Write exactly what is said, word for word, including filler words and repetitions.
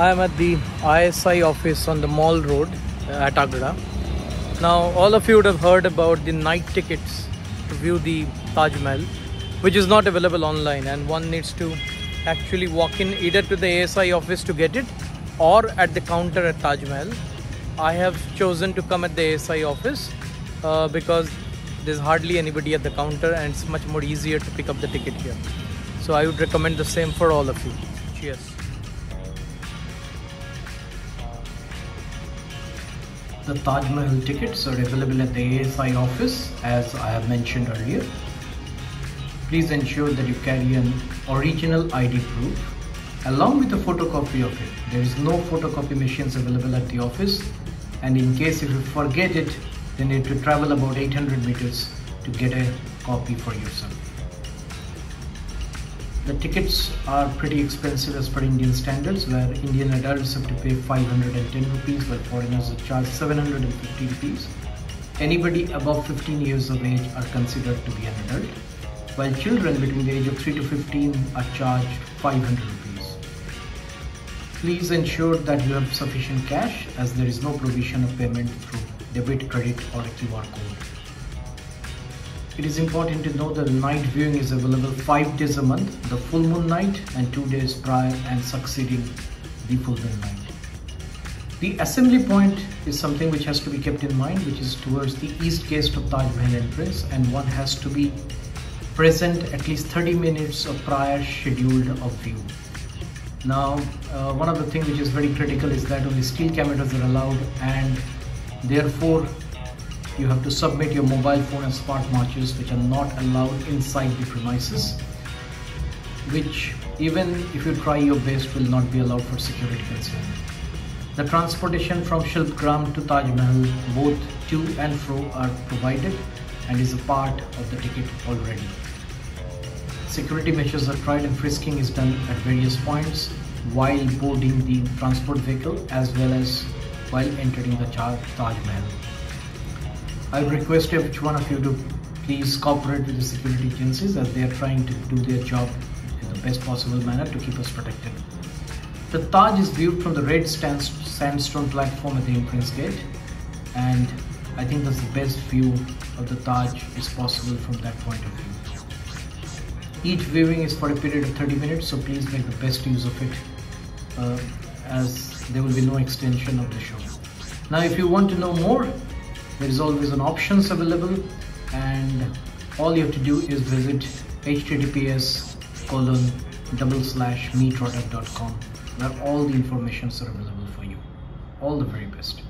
I am at the A S I office on the Mall Road at Agra. Now, all of you would have heard about the night tickets to view the Taj Mahal, which is not available online, and one needs to actually walk in either to the A S I office to get it or at the counter at Taj Mahal. I have chosen to come at the A S I office uh, because there's hardly anybody at the counter and it's much more easier to pick up the ticket here. So I would recommend the same for all of you. Cheers. The Taj Mahal tickets are available at the A S I office, as I have mentioned earlier. Please ensure that you carry an original I D proof along with a photocopy of it. There is no photocopy machines available at the office, and in case if you forget it, then you need to travel about eight hundred meters to get a copy for yourself. The tickets are pretty expensive as per Indian standards, where Indian adults have to pay five hundred ten rupees, while foreigners are charged seven hundred fifty rupees. Anybody above fifteen years of age are considered to be an adult, while children between the age of three to fifteen are charged five hundred rupees. Please ensure that you have sufficient cash, as there is no provision of payment through debit, credit or a Q R code. It is important to know that night viewing is available five days a month, the full moon night and two days prior and succeeding the full moon night. The assembly point is something which has to be kept in mind, which is towards the east gate of Taj Mahal entrance, and one has to be present at least thirty minutes of prior scheduled of view. Now uh, one of the things which is very critical is that only still cameras are allowed, and therefore you have to submit your mobile phone and smart watches, which are not allowed inside the premises, which even if you try your best will not be allowed for security concerns. The transportation from Shilpgram to Taj Mahal, both to and fro, are provided and is a part of the ticket already. Security measures are tried and frisking is done at various points while boarding the transport vehicle as well as while entering the Taj Mahal. I request each one of you to please cooperate with the security agencies, as they are trying to do their job in the best possible manner to keep us protected. The Taj is viewed from the red sandstone platform at the entrance gate, and I think that's the best view of the Taj is possible from that point of view. Each viewing is for a period of thirty minutes, so please make the best use of it uh, as there will be no extension of the show. Now if you want to know more, there is always an options available, and all you have to do is visit H T T P S colon double slash meetrotter dot com, where all the informations are available for you. All the very best.